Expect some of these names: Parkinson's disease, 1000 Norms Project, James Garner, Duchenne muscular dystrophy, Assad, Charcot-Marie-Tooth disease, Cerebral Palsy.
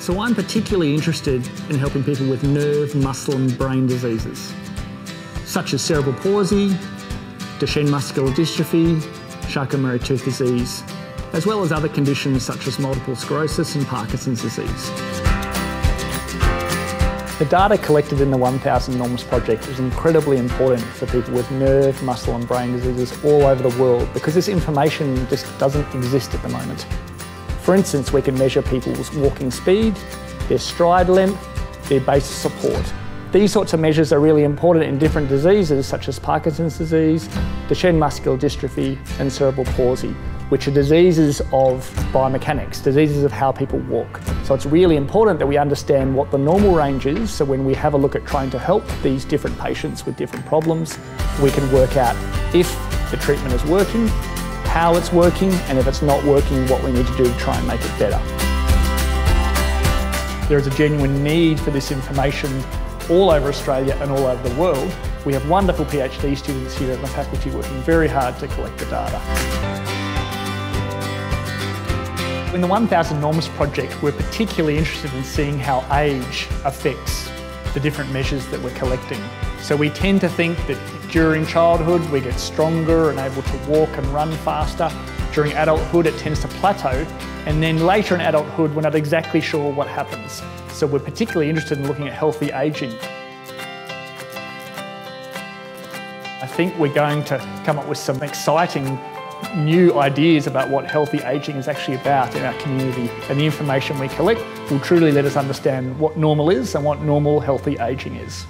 So I'm particularly interested in helping people with nerve, muscle and brain diseases, such as cerebral palsy, Duchenne muscular dystrophy, Charcot-Marie-Tooth disease, as well as other conditions such as multiple sclerosis and Parkinson's disease. The data collected in the 1000 Norms Project is incredibly important for people with nerve, muscle and brain diseases all over the world because this information just doesn't exist at the moment. For instance, we can measure people's walking speed, their stride length, their base support. These sorts of measures are really important in different diseases such as Parkinson's disease, Duchenne muscular dystrophy and cerebral palsy, which are diseases of biomechanics, diseases of how people walk. So it's really important that we understand what the normal range is, so when we have a look at trying to help these different patients with different problems, we can work out if the treatment is working, how it's working, and if it's not working, what we need to do to try and make it better. There is a genuine need for this information all over Australia and all over the world. We have wonderful PhD students here and the faculty working very hard to collect the data. In the 1000 Norms Project, we're particularly interested in seeing how age affects the different measures that we're collecting. So we tend to think that during childhood we get stronger and able to walk and run faster. During adulthood it tends to plateau, and then later in adulthood we're not exactly sure what happens. So we're particularly interested in looking at healthy ageing. I think we're going to come up with some exciting new ideas about what healthy ageing is actually about in our community, and the information we collect will truly let us understand what normal is and what normal healthy ageing is.